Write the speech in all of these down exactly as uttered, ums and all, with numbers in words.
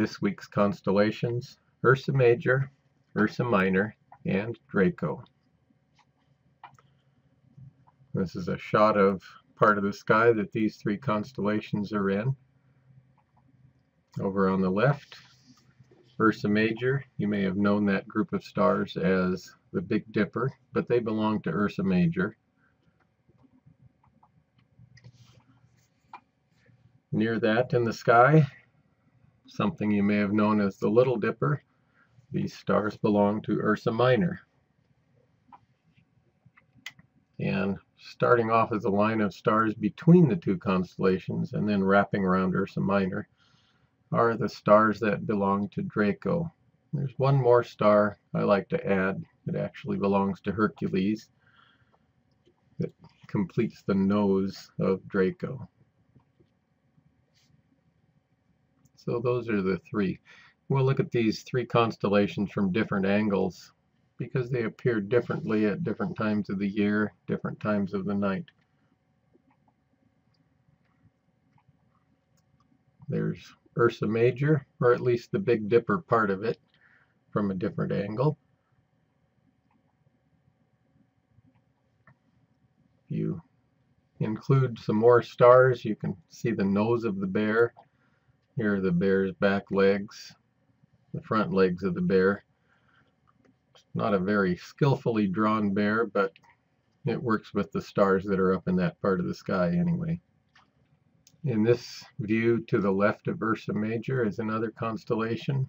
This week's constellations: Ursa Major, Ursa Minor, and Draco. This is a shot of part of the sky that these three constellations are in. Over on the left, Ursa Major. You may have known that group of stars as the Big Dipper, but they belong to Ursa Major. Near that in the sky, something you may have known as the Little Dipper. These stars belong to Ursa Minor. And starting off as a line of stars between the two constellations and then wrapping around Ursa Minor are the stars that belong to Draco. There's one more star I like to add that actually belongs to Hercules that completes the nose of Draco. So those are the three. We'll look at these three constellations from different angles because they appear differently at different times of the year, different times of the night. There's Ursa Major, or at least the Big Dipper part of it, from a different angle. If you include some more stars, you can see the nose of the bear. Here are the bear's back legs, the front legs of the bear. It's not a very skillfully drawn bear, but it works with the stars that are up in that part of the sky anyway. In this view to the left of Ursa Major is another constellation.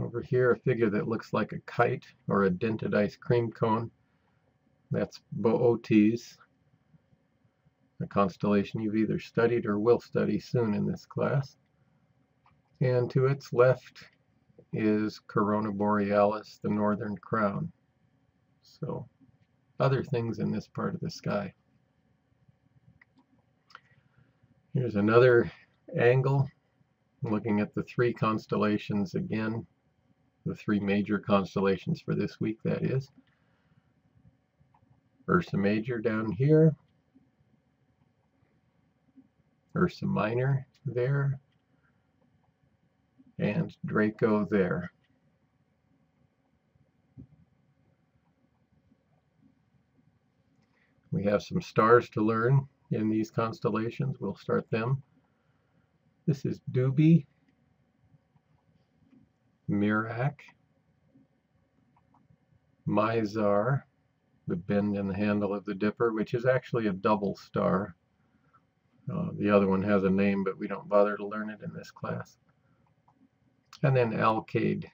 Over here, a figure that looks like a kite or a dented ice cream cone. That's Bootes, a constellation you've either studied or will study soon in this class. And to its left is Corona Borealis, the northern crown. So, other things in this part of the sky. Here's another angle looking at the three constellations again, the three major constellations for this week, that is. Ursa Major down here, Ursa Minor there, and Draco there. We have some stars to learn in these constellations. We'll start them. This is Dubhe, Merak, Mizar, the bend in the handle of the Dipper, which is actually a double star. Uh, the other one has a name, but we don't bother to learn it in this class. And then Alkaid,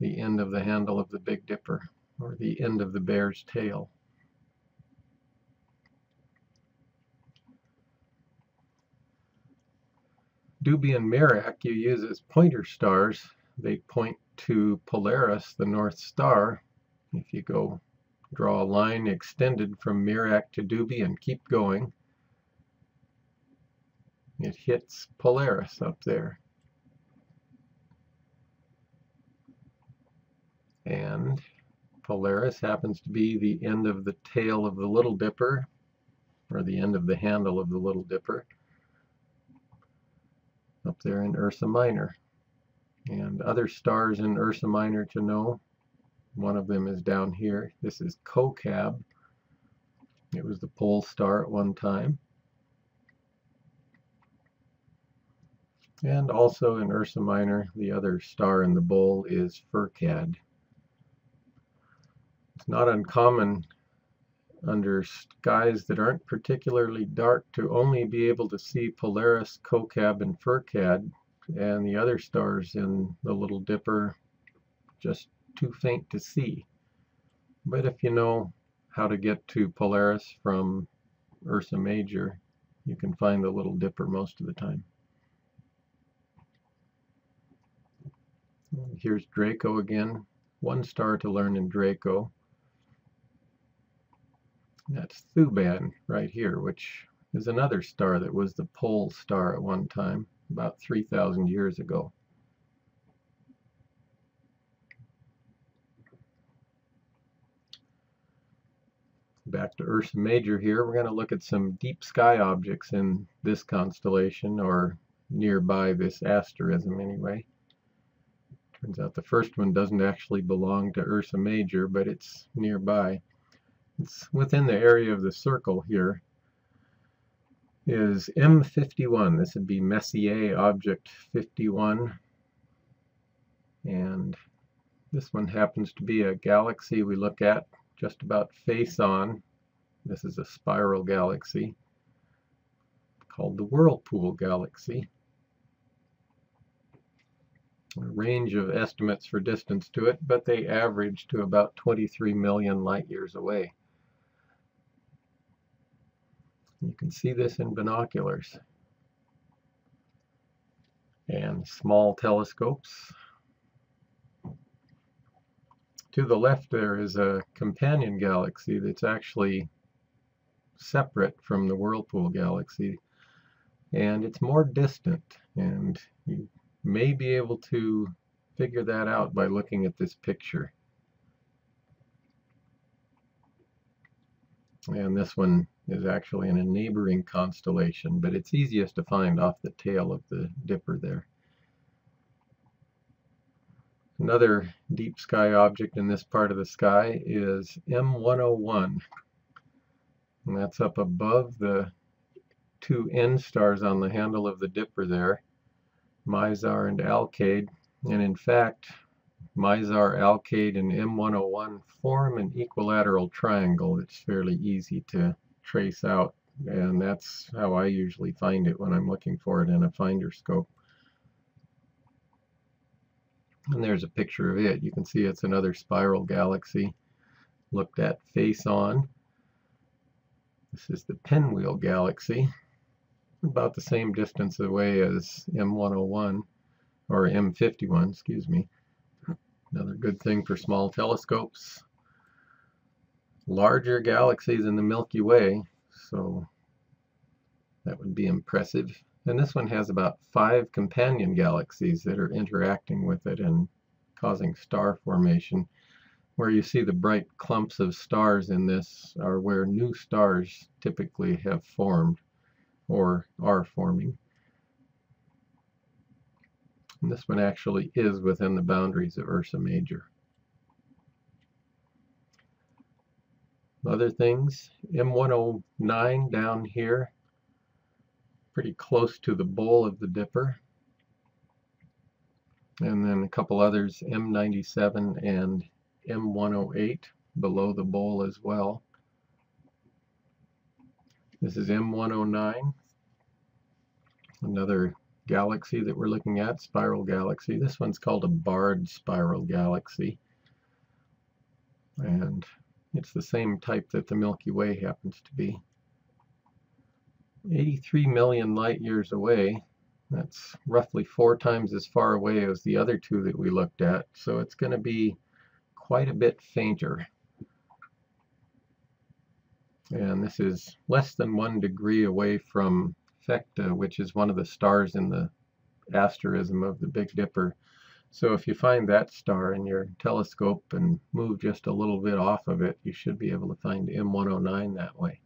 the end of the handle of the Big Dipper, or the end of the bear's tail. Dubhe and Merak you use as pointer stars. They point to Polaris, the North Star. If you go draw a line extended from Merak to Dubhe and keep going, it hits Polaris up there. And Polaris happens to be the end of the tail of the Little Dipper, or the end of the handle of the Little Dipper, up there in Ursa Minor. And other stars in Ursa Minor to know, one of them is down here. This is Kochab. It was the pole star at one time. And also in Ursa Minor, the other star in the bowl is Pherkad. It's not uncommon under skies that aren't particularly dark to only be able to see Polaris, Kochab, and Pherkad, and the other stars in the Little Dipper just too faint to see. But if you know how to get to Polaris from Ursa Major, you can find the Little Dipper most of the time. Here's Draco again. One star to learn in Draco. That's Thuban right here, which is another star that was the pole star at one time, about three thousand years ago. Back to Ursa Major here. We're going to look at some deep sky objects in this constellation, or nearby this asterism anyway. Turns out the first one doesn't actually belong to Ursa Major, but it's nearby. It's within the area of the circle here. Is M fifty-one. This would be Messier object fifty-one. And this one happens to be a galaxy we look at just about face on. This is a spiral galaxy called the Whirlpool Galaxy. A range of estimates for distance to it, but they average to about twenty-three million light years away. You can see this in binoculars and small telescopes. To the left there is a companion galaxy that's actually separate from the Whirlpool Galaxy, and it's more distant, and you may be able to figure that out by looking at this picture. And this one is actually in a neighboring constellation, but it's easiest to find off the tail of the Dipper there. Another deep sky object in this part of the sky is M one oh one, and that's up above the two end stars on the handle of the Dipper there, Mizar and Alkaid. And in fact, Mizar, Alkaid, and M one oh one form an equilateral triangle that's fairly easy to trace out, and that's how I usually find it when I'm looking for it in a finder scope. And there's a picture of it. You can see it's another spiral galaxy looked at face on. This is the Pinwheel Galaxy, about the same distance away as M one oh one, or M fifty-one, excuse me. Another good thing for small telescopes. Larger galaxies in the Milky Way, so that would be impressive. And this one has about five companion galaxies that are interacting with it and causing star formation. Where you see the bright clumps of stars in this are where new stars typically have formed or are forming. And this one actually is within the boundaries of Ursa Major. Other things, M one oh nine down here, pretty close to the bowl of the Dipper. And then a couple others, M ninety-seven and M one oh eight, below the bowl as well. This is M one oh nine, another galaxy that we're looking at, spiral galaxy. This one's called a barred spiral galaxy, and it's the same type that the Milky Way happens to be. eighty-three million light years away. That's roughly four times as far away as the other two that we looked at, so it's going to be quite a bit fainter. And this is less than one degree away from Pherkad, which is one of the stars in the asterism of the Big Dipper. So if you find that star in your telescope and move just a little bit off of it, you should be able to find M one oh nine that way.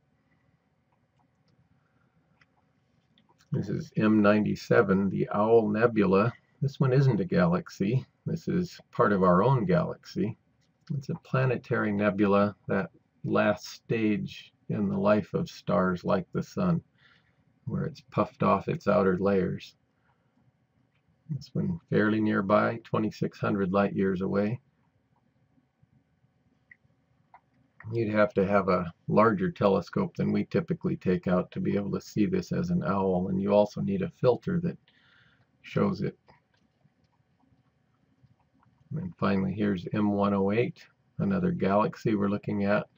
This is M ninety-seven, the Owl Nebula. This one isn't a galaxy. This is part of our own galaxy. It's a planetary nebula, that last stage in the life of stars like the Sun, where it's puffed off its outer layers. This one fairly nearby, twenty-six hundred light years away. You'd have to have a larger telescope than we typically take out to be able to see this as an owl, and you also need a filter that shows it. And finally, here's M one oh eight, another galaxy we're looking at.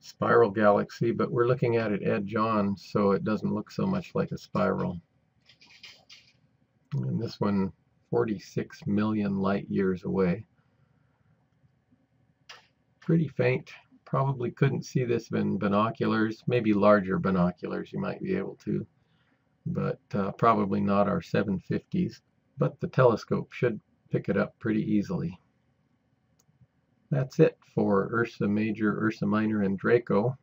Spiral galaxy, but we're looking at it edge on, so it doesn't look so much like a spiral. And this one, forty-six million light years away. Pretty faint. Probably couldn't see this in binoculars, maybe larger binoculars you might be able to, but uh, probably not our seven fifties, but the telescope should pick it up pretty easily. That's it for Ursa Major, Ursa Minor, and Draco.